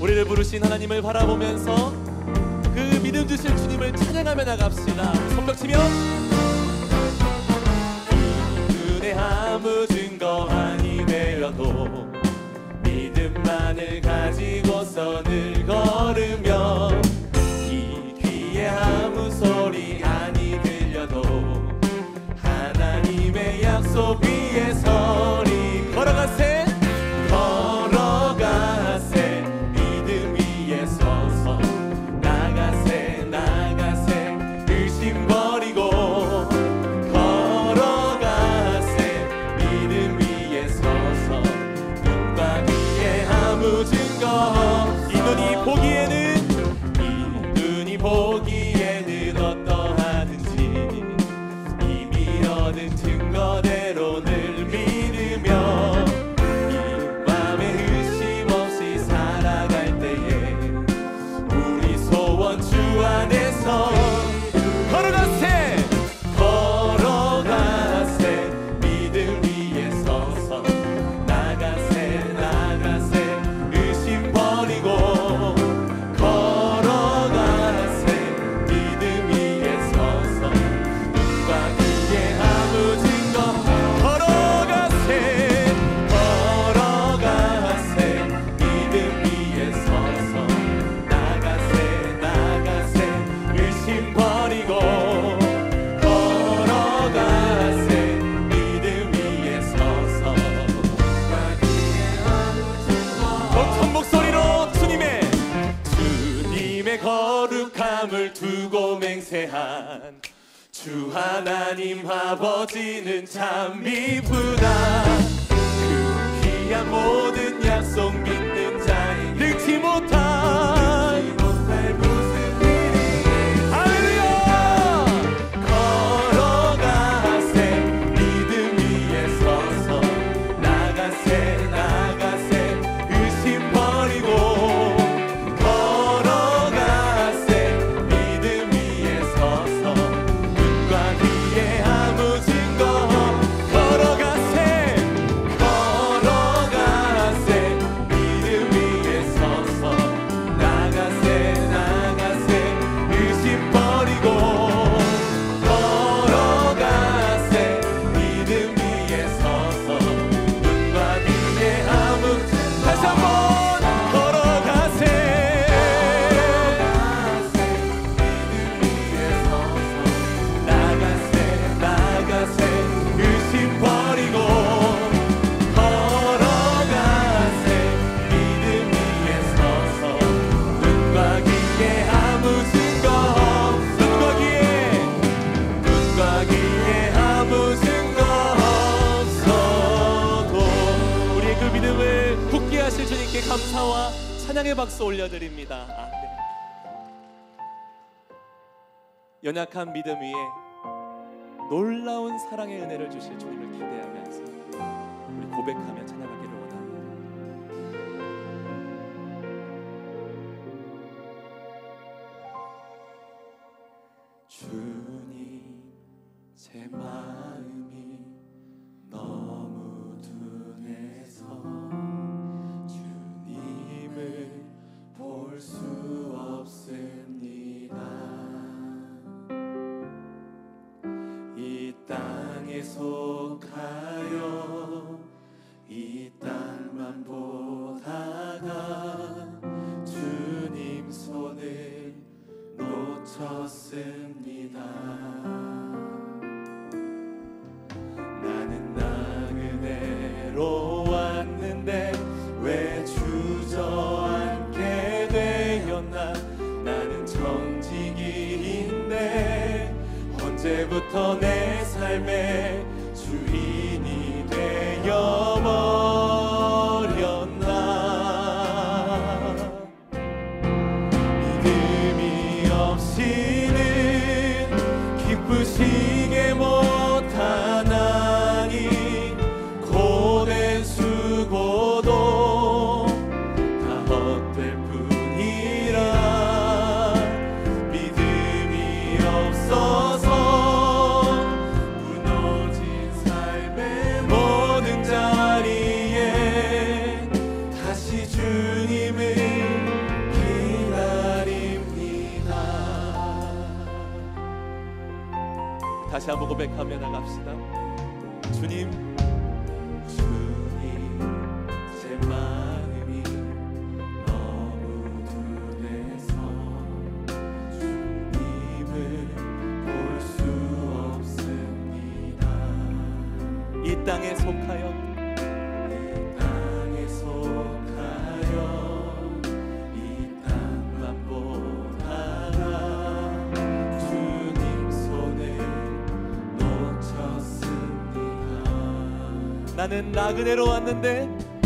우리를 부르신 하나님을 바라보면서 그 믿음 주실 주님을 찬양하며 나갑시다. 손뼉 치며 눈에 아무 증거 아니 되어도 믿음만을 가지고서 늘 걸으며 이 귀에 아무 소리 아니 들려도 하나님의 약속 위에 서리 걸어가세 걸어가세 믿음 위에 서서 나가세 나가세 의심 버리고 걸어가세 믿음 위에 서서 눈과 귀에 아무 증거 이 눈이 보기에는 이 눈이 보기에는 어떠하든지 이미 얻은 증거대로 늘 믿으며 걸어가세 걸어가세 믿음 위에 서서 나가세 나가세 의심 버리고 걸어가세 믿음 위에 서서 눈과 귀에 아무 증거 걸어가세 걸어가세 믿음 위에 서서 나가세 나가세 의심 버리고 걸어가세 믿음 위에 서서 거룩한 목소리로 주님의 거룩함을 두고 맹세한 주 하나님 아버지는 참 미쁘다 그 귀한 모든 약속 믿는 자에게 능치 못한 주님께 감사와 찬양의 박수 올려드립니다. 아멘. 연약한 믿음 위에 놀라운 사랑의 은혜를 주실 주님을 기대하면서 우리 고백하며 찬양하기를 원합니다. 주님 제 마음이 너무 둔해서 볼 수 없습니다. 이 땅에 속하여 이 땅만 보다가 주님 손을 놓쳤습니다. 나는 나그네로 왔는데 왜 주저앉아 나는 정직이인데 언제부터 내 삶의 주인이 되어버렸나 믿음이 없이는 기쁘시게 못하나니 고된 수고도 다 헛될 뿐 주님을 같이 한번 고백하며 나갑시다. 주님, 주님, 제 마음이 너무 둔해서 주님을 볼 수 없습니다. 이 땅에 속하여 나는 나그네로 왔는데